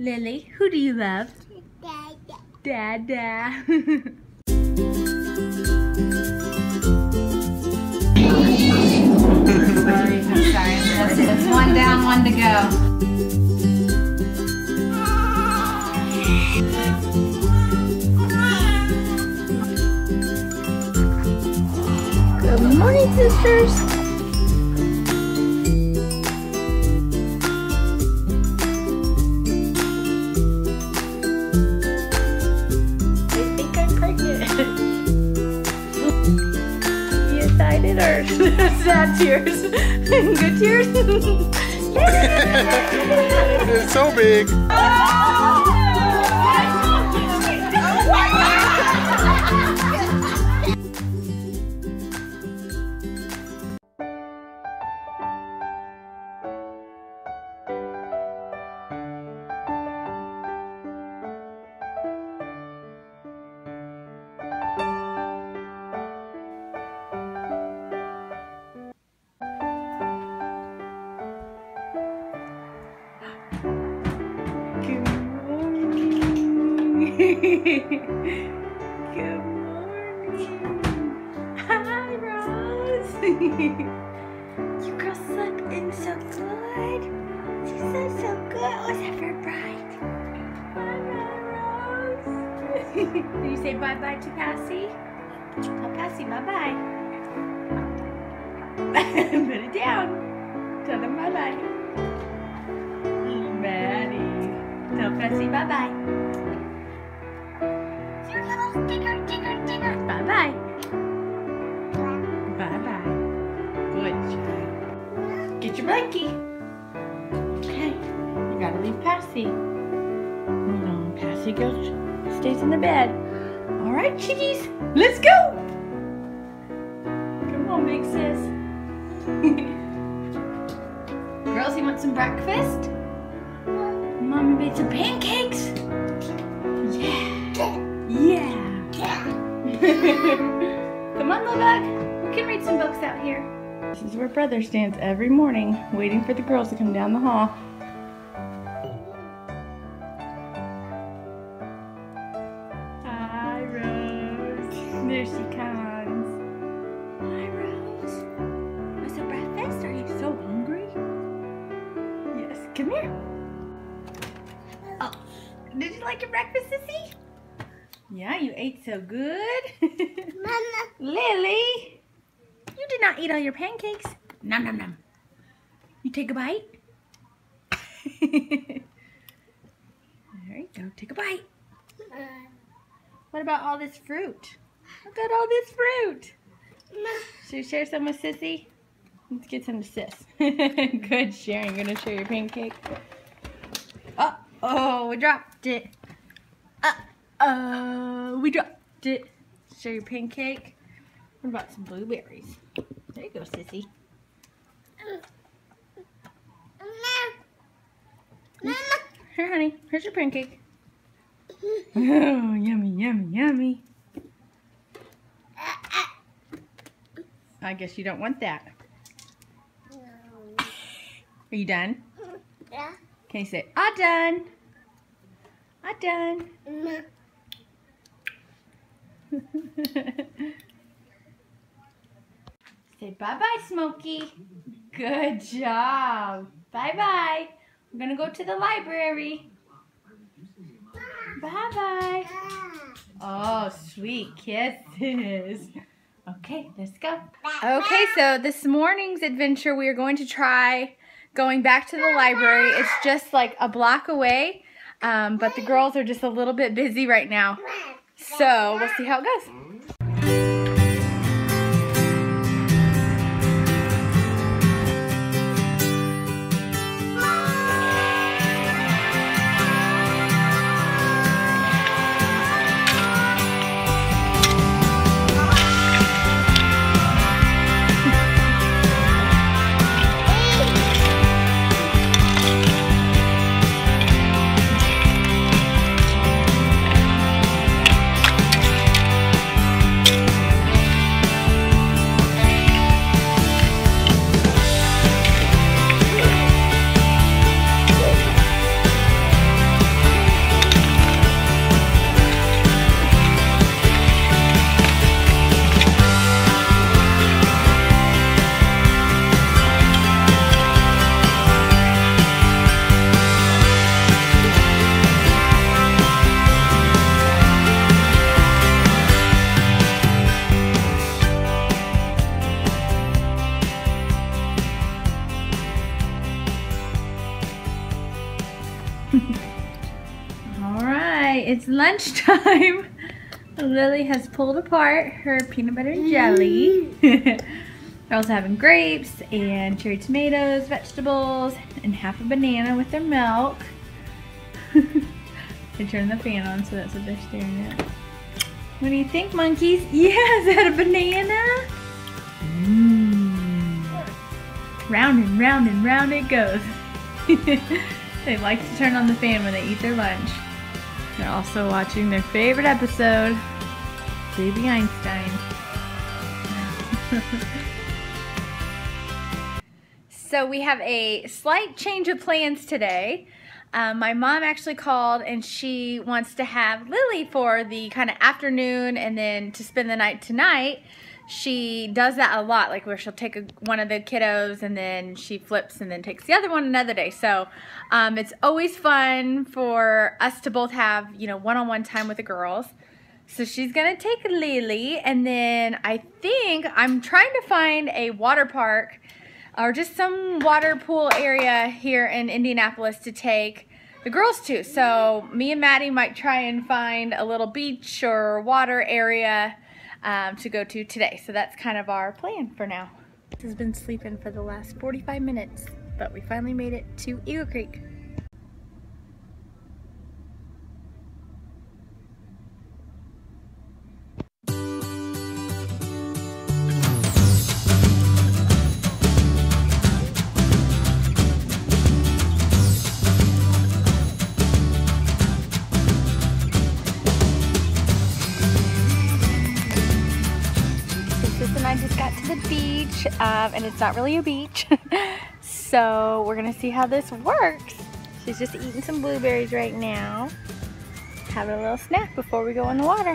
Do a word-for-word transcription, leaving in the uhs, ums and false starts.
Lily, who do you love? Dada. Dada. Sorry, I'm sorry. That's it. It's one down, one to go. Good morning, sisters. I think I'm pregnant. You excited or sad tears? Good tears? It's so big. Oh! Good morning. Hi, Rose. You girls slept in so good. She slept so good. Was that for Bright? Hi, Rose. Did you say bye bye to Cassie? Oh, Cassie, bye bye. Put it down. Tell them bye bye. Maddie. Tell Cassie bye bye. Digger, digger, digger. Bye bye. Bye bye. Good job. Get your blankie. Okay. You gotta leave Cassie. No, Cassie goes, stays in the bed. All right, chickies. Let's go. Come on, big sis. Girls, you want some breakfast? Mommy made some pancakes. Yeah. Yeah! Yeah. Come on, little bug. We can read some books out here. This is where Brother stands every morning, waiting for the girls to come down the hall. Hi, Rose. There she comes. Hi, Rose. Was it breakfast? Are you so hungry? Yes. Come here. Oh, did you like your breakfast, Sissy? Yeah, you ate so good. Mama. Lily, you did not eat all your pancakes. Nom nom nom. You take a bite? There you go, take a bite. What about all this fruit? Look at all this fruit. Should we share some with Sissy? Let's get some to Sis. Good sharing. Gonna share your pancake. Oh, oh, we dropped it. Uh, Uh, we dropped it. Show your pancake. What about some blueberries? There you go, Sissy. Mama. Here, honey. Here's your pancake. Oh, yummy, yummy, yummy. I guess you don't want that. No. Are you done? Yeah. Can you say, I'm done? I'm done. Mm-hmm. Say bye-bye, Smokey. Good job. Bye-bye. We're going to go to the library. Bye-bye. Oh, sweet kisses. Okay, let's go. Okay, so this morning's adventure, we are going to try going back to the library. It's just like a block away, um, but the girls are just a little bit busy right now. So, we'll see how it goes. All right, it's lunchtime. Lily has pulled apart her peanut butter and jelly. They're also having grapes and cherry tomatoes, vegetables, and half a banana with their milk. They turned the fan on, so that's what they're staring at. What do you think, monkeys? Yeah, is that a banana? Mm. Round and round and round it goes. They like to turn on the fan when they eat their lunch. They're also watching their favorite episode, Baby Einstein. So we have a slight change of plans today. Um, my mom actually called and she wants to have Lily for the kind of afternoon and then to spend the night tonight. She does that a lot, like where she'll take a, one of the kiddos and then she flips and then takes the other one another day. So um, it's always fun for us to both have, you know, one-on-one time with the girls. So she's gonna take Lily, and then I think I'm trying to find a water park or just some water pool area here in Indianapolis to take the girls to. So me and Maddie might try and find a little beach or water area um, to go to today. So that's kind of our plan for now. She's been sleeping for the last forty-five minutes, but we finally made it to Eagle Creek. Beach, um, and it's not really a beach, so we're gonna see how this works. She's just eating some blueberries right now, having a little snack before we go in the water.